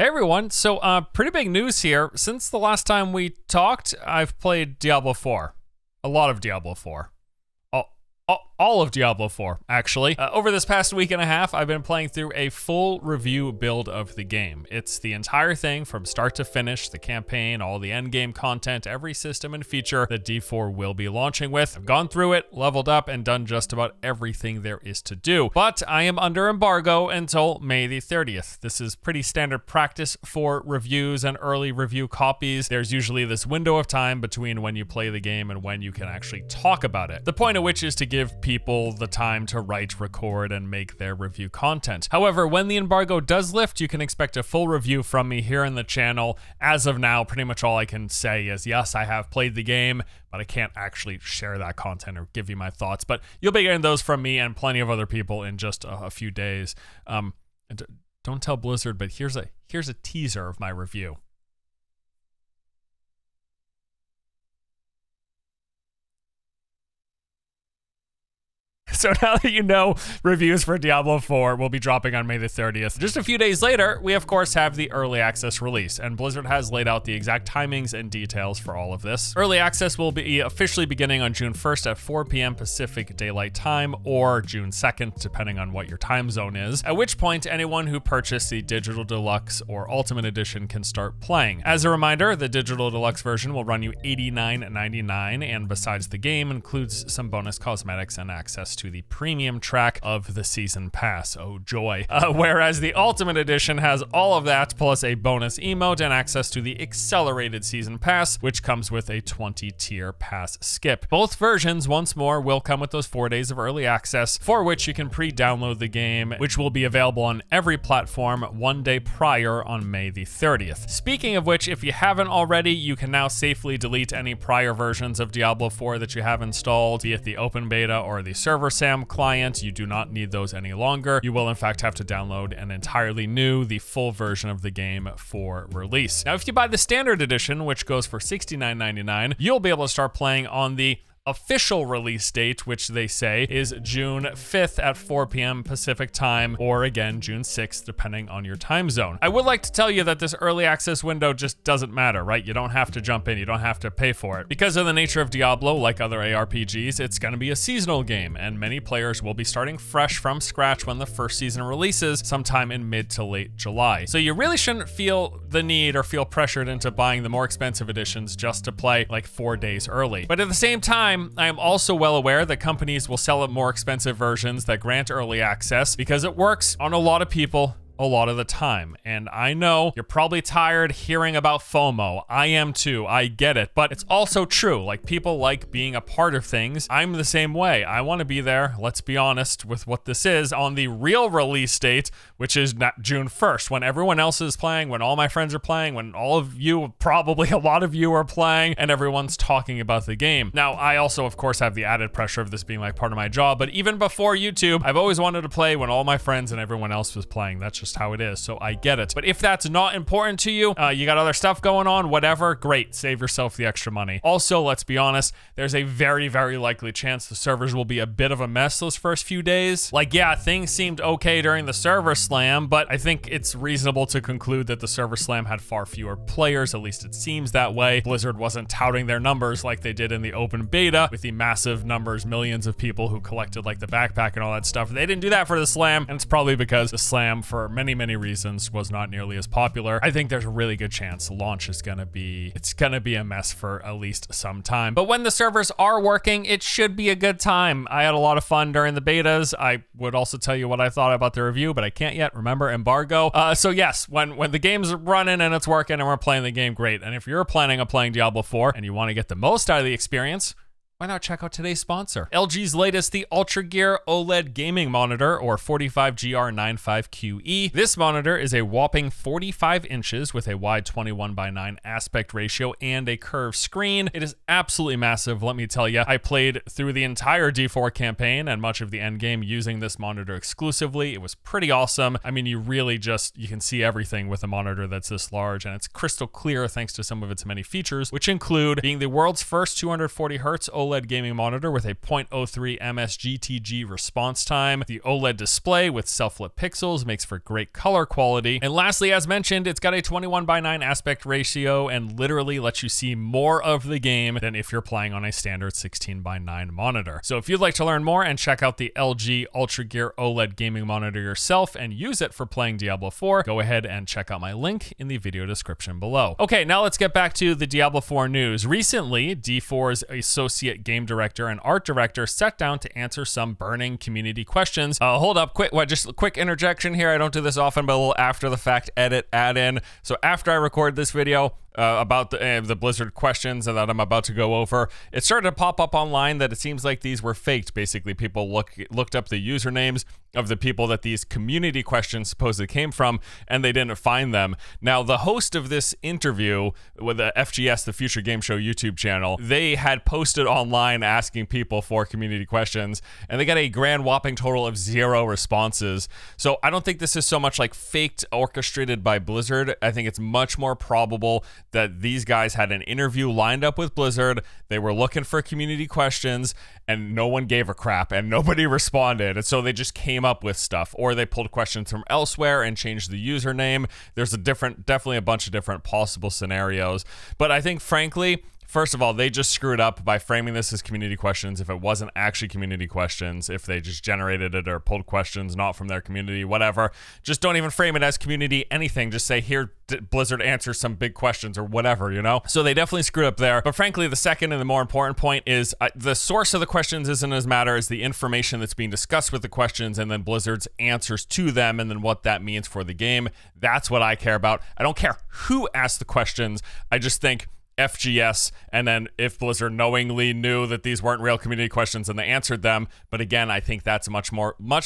Hey everyone, so pretty big news here. Since the last time we talked, I've played Diablo 4. A lot of Diablo 4. All of Diablo 4, actually. Over this past week and a half, I've been playing through a full review build of the game. It's the entire thing from start to finish, the campaign, all the endgame content, every system and feature that D4 will be launching with. I've gone through it, leveled up, and done just about everything there is to do. But I am under embargo until May the 30th. This is pretty standard practice for reviews and early review copies. There's usually this window of time between when you play the game and when you can actually talk about it. The point of which is to give people the time to write, record, and make their review content. However, when the embargo does lift, you can expect a full review from me here on the channel. As of now, pretty much all I can say is, yes, I have played the game, but I can't actually share that content or give you my thoughts. But you'll be getting those from me and plenty of other people in just a few days. Don't tell Blizzard, but here's a teaser of my review. So now that you know, reviews for Diablo 4 will be dropping on May the 30th. Just a few days later, we of course have the Early Access release, and Blizzard has laid out the exact timings and details for all of this. Early Access will be officially beginning on June 1st at 4 p.m. Pacific Daylight Time, or June 2nd, depending on what your time zone is, at which point anyone who purchased the Digital Deluxe or Ultimate Edition can start playing. As a reminder, the Digital Deluxe version will run you $89.99, and besides the game, includes some bonus cosmetics and access to the premium track of the season pass. Oh joy. Whereas the Ultimate Edition has all of that plus a bonus emote and access to the accelerated season pass, which comes with a 20-tier pass skip. Both versions, once more, will come with those 4 days of early access, for which you can pre-download the game, which will be available on every platform 1 day prior on May the 30th. Speaking of which, if you haven't already, you can now safely delete any prior versions of Diablo 4 that you have installed, be it the open beta or the server SAM client. You do not need those any longer. You will in fact have to download an entirely new, the full version of the game for release. Now, if you buy the standard edition, which goes for $69.99, you'll be able to start playing on the official release date, which they say is June 5th at 4 p.m. Pacific time, or again, June 6th, depending on your time zone. I would like to tell you that this early access window just doesn't matter, right? You don't have to jump in, you don't have to pay for it. Because of the nature of Diablo, like other ARPGs, it's gonna be a seasonal game, and many players will be starting fresh from scratch when the first season releases sometime in mid to late July. So you really shouldn't feel the need or feel pressured into buying the more expensive editions just to play like 4 days early. But at the same time, I am also well aware that companies will sell up more expensive versions that grant early access because it works on a lot of people a lot of the time. And I know you're probably tired hearing about FOMO. I am too, I get it. But it's also true, like people like being a part of things. I'm the same way. I wanna be there, let's be honest with what this is, on the real release date, which is June 1st, when everyone else is playing, when all my friends are playing, when all of you, probably a lot of you are playing, and everyone's talking about the game. Now, I also of course have the added pressure of this being like part of my job, but even before YouTube, I've always wanted to play when all my friends and everyone else was playing. That's just how it is, so I get it. But if that's not important to you, you got other stuff going on, whatever, great, save yourself the extra money. Also, let's be honest, there's a very, very likely chance the servers will be a bit of a mess those first few days. Like, yeah, things seemed okay during the server slam, but I think it's reasonable to conclude that the server slam had far fewer players, at least it seems that way. Blizzard wasn't touting their numbers like they did in the open beta with the massive numbers, millions of people who collected like the backpack and all that stuff. They didn't do that for the slam, and it's probably because the slam, for many reasons, was not nearly as popular. I think there's a really good chance launch is it's gonna be a mess for at least some time. But when the servers are working, it should be a good time. I had a lot of fun during the betas. I would also tell you what I thought about the review, but I can't yet. Remember, embargo. So yes, when the game's running and it's working and we're playing the game, great. And if you're planning on playing Diablo 4 and you want to get the most out of the experience, why not check out today's sponsor? LG's latest, the UltraGear OLED gaming monitor, or 45GR95QE. This monitor is a whopping 45 inches with a wide 21:9 aspect ratio and a curved screen. It is absolutely massive, let me tell you. I played through the entire D4 campaign and much of the end game using this monitor exclusively. It was pretty awesome. I mean, you can see everything with a monitor that's this large, and it's crystal clear thanks to some of its many features, which include being the world's first 240 Hz OLED OLED gaming monitor with a 0.03 ms GTG response time. The OLED display with self-lit pixels makes for great color quality. And lastly, as mentioned, it's got a 21:9 aspect ratio and literally lets you see more of the game than if you're playing on a standard 16:9 monitor. So if you'd like to learn more and check out the LG UltraGear OLED gaming monitor yourself and use it for playing Diablo IV, go ahead and check out my link in the video description below. Okay, now let's get back to the Diablo IV news. Recently, D4's associate game director and art director sat down to answer some burning community questions. Hold up, just a quick interjection here. I don't do this often, but a little after the fact edit add in. So after I record this video, about the Blizzard questions that I'm about to go over, it started to pop up online that it seems like these were faked. Basically, people looked up the usernames of the people that these community questions supposedly came from, and they didn't find them. Now, the host of this interview with the FGS, the Future Game Show YouTube channel, they had posted online asking people for community questions, and they got a grand whopping total of 0 responses. So I don't think this is so much like faked, orchestrated by Blizzard. I think it's much more probable that these guys had an interview lined up with Blizzard. They were looking for community questions and no one gave a crap and nobody responded. And so they just came up with stuff, or they pulled questions from elsewhere and changed the username. There's definitely a bunch of different possible scenarios. But I think, frankly, first of all, they just screwed up by framing this as community questions if it wasn't actually community questions, if they just generated it or pulled questions not from their community, whatever. Just don't even frame it as community anything. Just say, here, Blizzard answers some big questions or whatever, you know? So they definitely screwed up there. But frankly, the second and the more important point is the source of the questions isn't as matter as the information that's being discussed with the questions and then Blizzard's answers to them and then what that means for the game. That's what I care about. I don't care who asked the questions. I just think FGS, and then if Blizzard knowingly knew that these weren't real community questions and they answered them. But again, I think that's much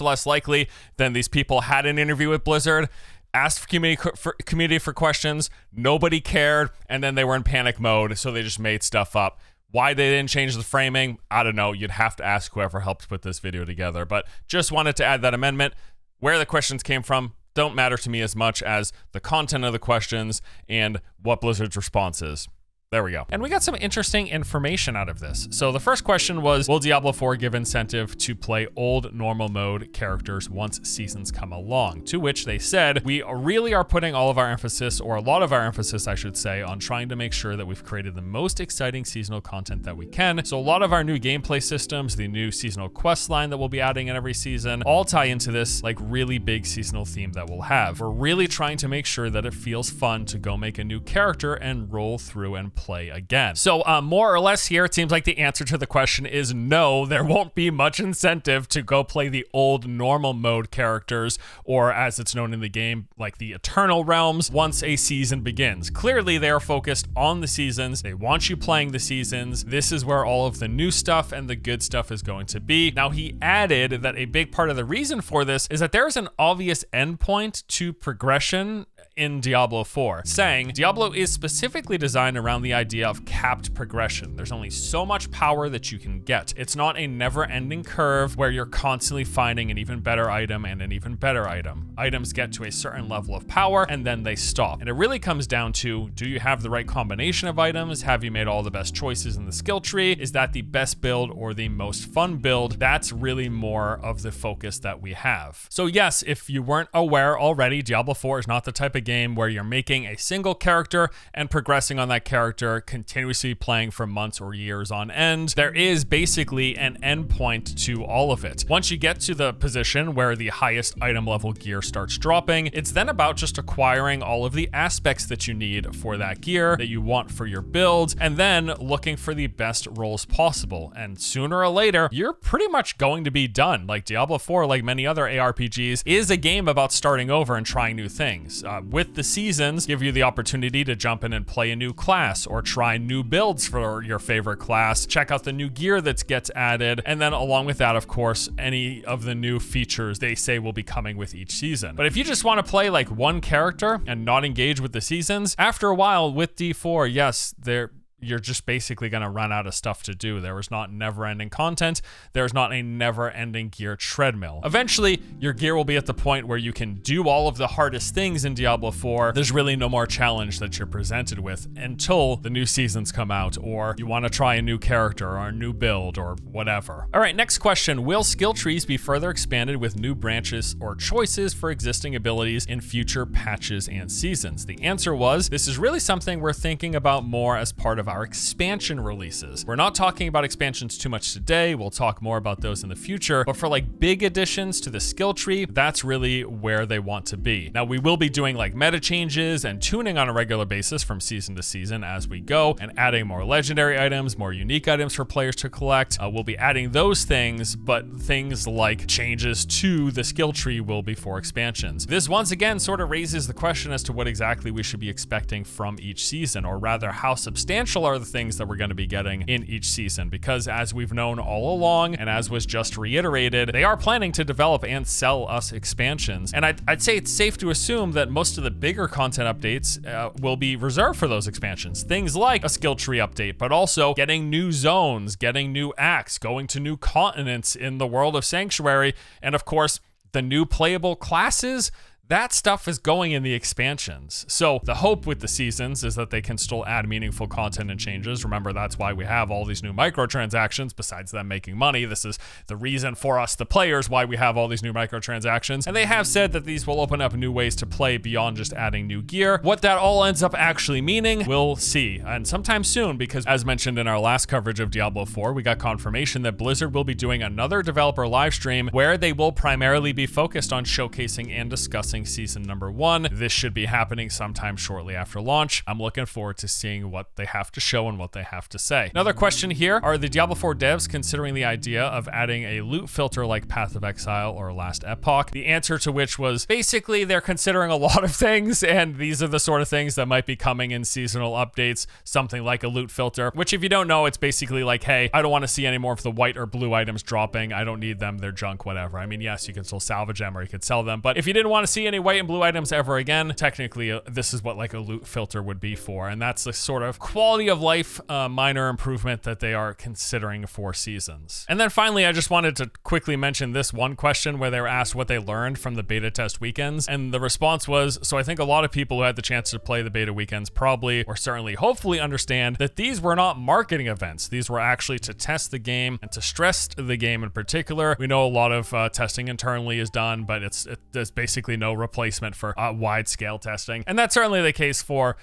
less likely than these people had an interview with Blizzard, asked community for questions, nobody cared, and then they were in panic mode, so they just made stuff up. Why they didn't change the framing, I don't know. You'd have to ask whoever helped put this video together. But just wanted to add that amendment. Where the questions came from don't matter to me as much as the content of the questions and what Blizzard's response is. There we go. And we got some interesting information out of this. So the first question was, will Diablo IV give incentive to play old normal mode characters once seasons come along? To which they said, we really are putting all of our emphasis, or a lot of our emphasis, I should say, on trying to make sure that we've created the most exciting seasonal content that we can. So a lot of our new gameplay systems, the new seasonal quest line that we'll be adding in every season, all tie into this like really big seasonal theme that we'll have. We're really trying to make sure that it feels fun to go make a new character and roll through and play again. So more or less here, it seems like the answer to the question is no, there won't be much incentive to go play the old normal mode characters, or as it's known in the game, like the Eternal Realms, once a season begins. Clearly they are focused on the seasons. They want you playing the seasons. This is where all of the new stuff and the good stuff is going to be. Now he added that a big part of the reason for this is that there is an obvious endpoint to progression in Diablo 4, saying Diablo is specifically designed around the idea of capped progression. There's only so much power that you can get. It's not a never-ending curve where you're constantly finding an even better item and an even better item. Items get to a certain level of power and then they stop. And it really comes down to, do you have the right combination of items? Have you made all the best choices in the skill tree? Is that the best build or the most fun build? That's really more of the focus that we have. So yes, if you weren't aware already, Diablo 4 is not the type of game where you're making a single character and progressing on that character, continuously playing for months or years on end. There is basically an endpoint to all of it. Once you get to the position where the highest item level gear starts dropping, it's then about just acquiring all of the aspects that you need for that gear that you want for your build, and then looking for the best roles possible. And sooner or later, you're pretty much going to be done. Like Diablo 4, like many other ARPGs, is a game about starting over and trying new things. With the seasons, give you the opportunity to jump in and play a new class or try new builds for your favorite class, check out the new gear that gets added, and then along with that, of course, any of the new features they say will be coming with each season. But if you just want to play like one character and not engage with the seasons, after a while with D4, yes, they're you're just basically going to run out of stuff to do. There is not never-ending content. There's not a never-ending gear treadmill. Eventually, your gear will be at the point where you can do all of the hardest things in Diablo 4. There's really no more challenge that you're presented with until the new seasons come out, or you want to try a new character or a new build or whatever. All right, next question. Will skill trees be further expanded with new branches or choices for existing abilities in future patches and seasons? The answer was, this is really something we're thinking about more as part of our expansion releases. We're not talking about expansions too much today. We'll talk more about those in the future, but for like big additions to the skill tree, that's really where they want to be. Now we will be doing like meta changes and tuning on a regular basis from season to season as we go, and adding more legendary items, more unique items for players to collect. We'll be adding those things, but things like changes to the skill tree will be for expansions. This once again sort of raises the question as to what exactly we should be expecting from each season, or rather how substantial are the things that we're going to be getting in each season, because as we've known all along, and as was just reiterated, they are planning to develop and sell us expansions. And I'd say it's safe to assume that most of the bigger content updates will be reserved for those expansions. Things like a skill tree update, but also getting new zones, getting new acts, going to new continents in the world of Sanctuary, and of course, the new playable classes. That stuff is going in the expansions. So the hope with the seasons is that they can still add meaningful content and changes. Remember, that's why we have all these new microtransactions. Besides them making money, this is the reason for us, the players, why we have all these new microtransactions. And they have said that these will open up new ways to play beyond just adding new gear. What that all ends up actually meaning, we'll see. And sometime soon, because as mentioned in our last coverage of Diablo 4, we got confirmation that Blizzard will be doing another developer livestream where they will primarily be focused on showcasing and discussing season number 1. This should be happening sometime shortly after launch. I'm looking forward to seeing what they have to show and what they have to say. Another question here, are the Diablo 4 devs considering the idea of adding a loot filter like Path of Exile or Last Epoch? The answer to which was basically they're considering a lot of things, and these are the sort of things that might be coming in seasonal updates, something like a loot filter, which if you don't know, it's basically like, hey, I don't want to see any more of the white or blue items dropping. I don't need them. They're junk, whatever. I mean, yes, you can still salvage them or you could sell them, but if you didn't want to see any white and blue items ever again, technically this is what like a loot filter would be for, and that's the sort of quality of life minor improvement that they are considering for seasons. And then finally, I just wanted to quickly mention this one question where they were asked what they learned from the beta test weekends, and the response was, so I think a lot of people who had the chance to play the beta weekends probably, or certainly hopefully, understand that these were not marketing events. These were actually to test the game and to stress the game in particular. We know a lot of testing internally is done, but there's basically no replacement for wide scale testing. And that's certainly the case for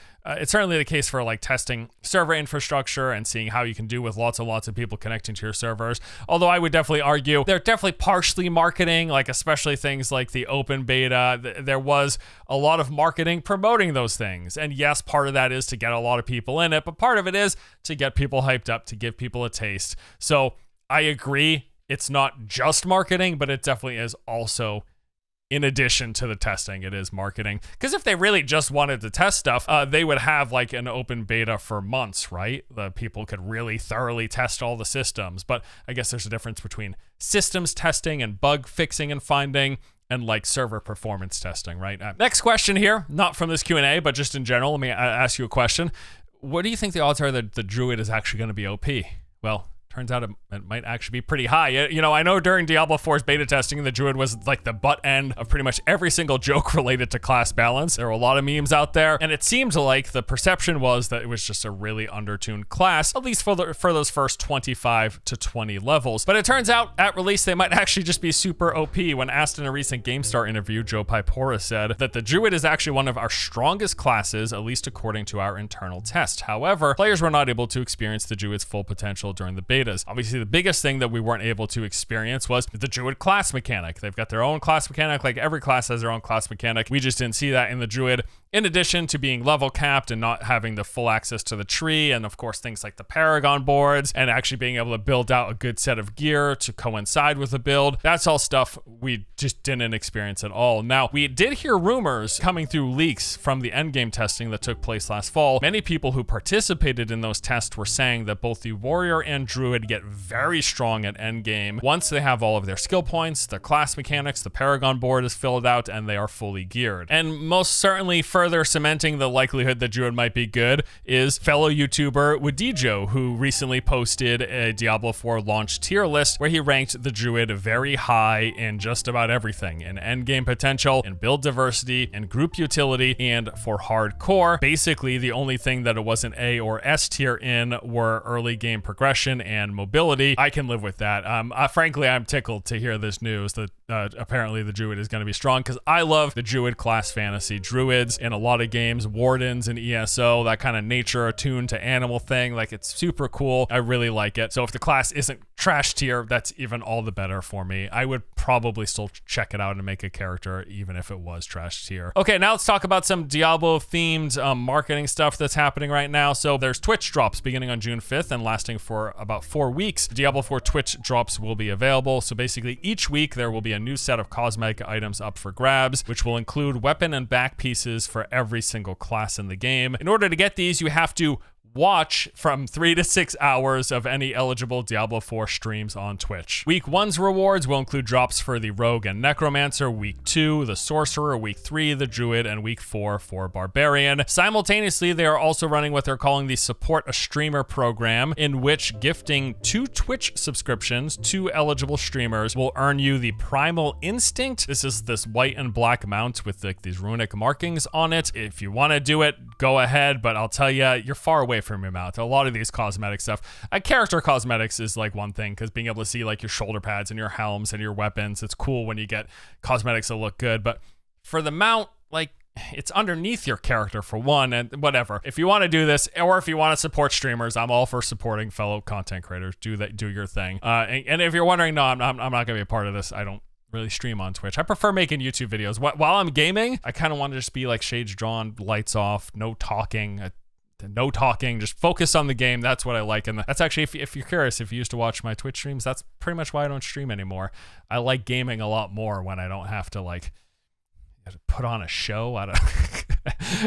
like testing server infrastructure and seeing how you can do with lots and lots of people connecting to your servers. Although I would definitely argue they're definitely partially marketing, like especially things like the open beta. There was a lot of marketing promoting those things. And yes, part of that is to get a lot of people in it, but part of it is to get people hyped up, to give people a taste. So I agree, it's not just marketing, but it definitely is also, in addition to the testing, it is marketing. Because if they really just wanted to test stuff, they would have like an open beta for months, right? The people could really thoroughly test all the systems. But I guess there's a difference between systems testing and bug fixing and finding, and like server performance testing, right? Next question here, not from this Q&A, but just in general, let me ask you a question. What do you think the odds are that the Druid is actually going to be OP? Well, turns out it might actually be pretty high. You know, I know during Diablo 4's beta testing, the Druid was like the butt end of pretty much every single joke related to class balance. There were a lot of memes out there, and it seemed like the perception was that it was just a really undertuned class, at least for those first 25 to 20 levels. But it turns out at release, they might actually just be super OP. When asked in a recent GameStar interview, Joe Paipora said that the Druid is actually one of our strongest classes, at least according to our internal test. However, players were not able to experience the Druid's full potential during the beta. Obviously, the biggest thing that we weren't able to experience was the Druid class mechanic. They've got their own class mechanic, like every class has their own class mechanic. We just didn't see that in the Druid. In addition to being level capped and not having the full access to the tree, and of course, things like the Paragon boards and actually being able to build out a good set of gear to coincide with the build, that's all stuff we just didn't experience at all. Now, we did hear rumors coming through leaks from the endgame testing that took place last fall. Many people who participated in those tests were saying that both the Warrior and Druid get very strong at endgame once they have all of their skill points, their class mechanics, the Paragon board is filled out, and they are fully geared. And most certainly further cementing the likelihood that Druid might be good is fellow YouTuber Wadijo, who recently posted a Diablo 4 launch tier list where he ranked the Druid very high in just about everything, in endgame potential, in build diversity, in group utility, and for hardcore. Basically, the only thing that it wasn't A or S tier in were early game progression and mobility. I can live with that. Frankly, I'm tickled to hear this news that apparently the Druid is going to be strong, because I love the Druid class fantasy. Druids in a lot of games, Wardens and ESO, that kind of nature attuned to animal thing, like it's super cool. I really like it. So if the class isn't trash tier, that's even all the better for me. I would probably still check it out and make a character even if it was trash tier. Okay, now let's talk about some Diablo themed marketing stuff that's happening right now. So there's Twitch drops beginning on June 5th and lasting for about 4 weeks. Diablo 4 Twitch drops will be available. So basically each week there will be a new set of cosmetic items up for grabs, which will include weapon and back pieces for every single class in the game. In order to get these, you have to watch from 3 to 6 hours of any eligible Diablo 4 streams on Twitch. Week 1's rewards will include drops for the Rogue and Necromancer, Week 2, the Sorcerer, Week 3, the Druid, and Week 4 for Barbarian. Simultaneously, they are also running what they're calling the Support a Streamer program, in which gifting 2 Twitch subscriptions to eligible streamers will earn you the Primal Instinct. This is this white and black mount with like these runic markings on it. If you want to do it, go ahead, but I'll tell you, you're far away from your mouth. A lot of these cosmetic stuff, character cosmetics is like one thing, because being able to see like your shoulder pads and your helms and your weapons, it's cool when you get cosmetics that look good, but for the mount, like, it's underneath your character for one, and whatever. If you want to do this, or if you want to support streamers, I'm all for supporting fellow content creators. Do that, do your thing. And if you're wondering, no, I'm not gonna be a part of this, I don't really stream on Twitch. I prefer making YouTube videos. While I'm gaming, I kind of want to just be like shades drawn, lights off, no talking. No talking, just focus on the game. That's what I like. And that's actually, if you're curious, if you used to watch my Twitch streams, that's pretty much why I don't stream anymore. I like gaming a lot more when I don't have to like put on a show. I don't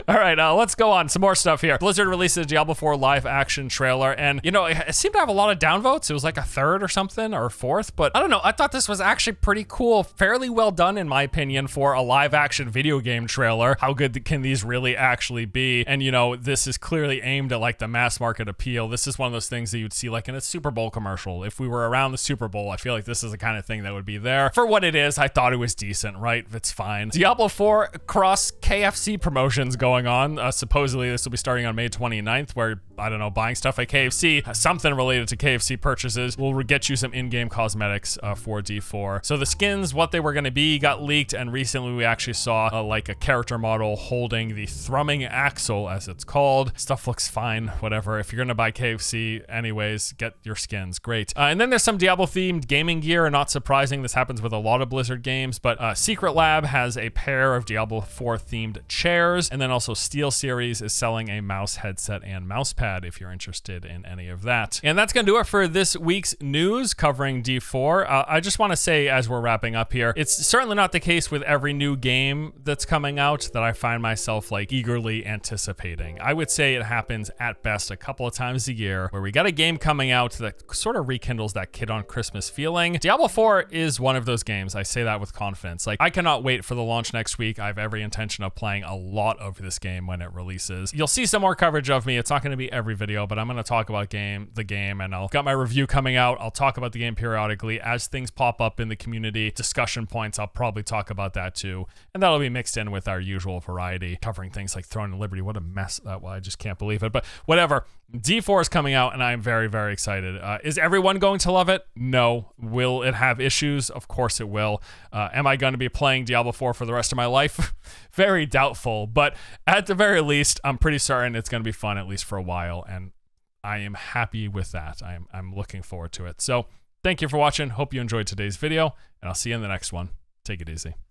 All right, let's go on. Some more stuff here. Blizzard released the Diablo 4 live action trailer, and you know, it seemed to have a lot of downvotes. It was like a third or something, or a fourth, but I don't know. I thought this was actually pretty cool. Fairly well done, in my opinion, for a live action video game trailer. How good can these really actually be? And you know, this is clearly aimed at like the mass market appeal. This is one of those things that you'd see like in a Super Bowl commercial. If we were around the Super Bowl, I feel like this is the kind of thing that would be there. For what it is, I thought it was decent, right? It's fine. Diablo 4 cross KFC promotion going on. Supposedly this will be starting on May 29th, where, I don't know, buying stuff at KFC, something related to KFC purchases, will get you some in-game cosmetics for D4. So the skins, what they were going to be, got leaked, and recently we actually saw like a character model holding the thrumming axle, as it's called. Stuff looks fine, whatever. If you're going to buy KFC anyways, get your skins, great. And then there's some Diablo-themed gaming gear, and not surprising, this happens with a lot of Blizzard games, but Secretlab has a pair of Diablo 4-themed chairs, and then also SteelSeries is selling a mouse headset and mouse pad if you're interested in any of that. And that's going to do it for this week's news covering D4. I just want to say, as we're wrapping up here, it's certainly not the case with every new game that's coming out that I find myself like eagerly anticipating. I would say it happens at best a couple of times a year, where we got a game coming out that sort of rekindles that kid on Christmas feeling. Diablo 4 is one of those games. I say that with confidence. Like, I cannot wait for the launch next week. I have every intention of playing a lot of this game when it releases. You'll see some more coverage of me. It's not going to be every video, but I'm going to talk about the game, and I've got my review coming out. I'll talk about the game periodically as things pop up in the community discussion points. I'll probably talk about that too, and that'll be mixed in with our usual variety covering things like Throne of Liberty. What a mess that was! I just can't believe it, but whatever. D4 is coming out, and I'm very, very excited. Is everyone going to love it? No. Will it have issues? Of course it will. Am I going to be playing Diablo 4 for the rest of my life? Very doubtful, but at the very least, I'm pretty certain it's going to be fun, at least for a while, and I am happy with that. I'm looking forward to it. So thank you for watching. Hope you enjoyed today's video, and I'll see you in the next one. Take it easy.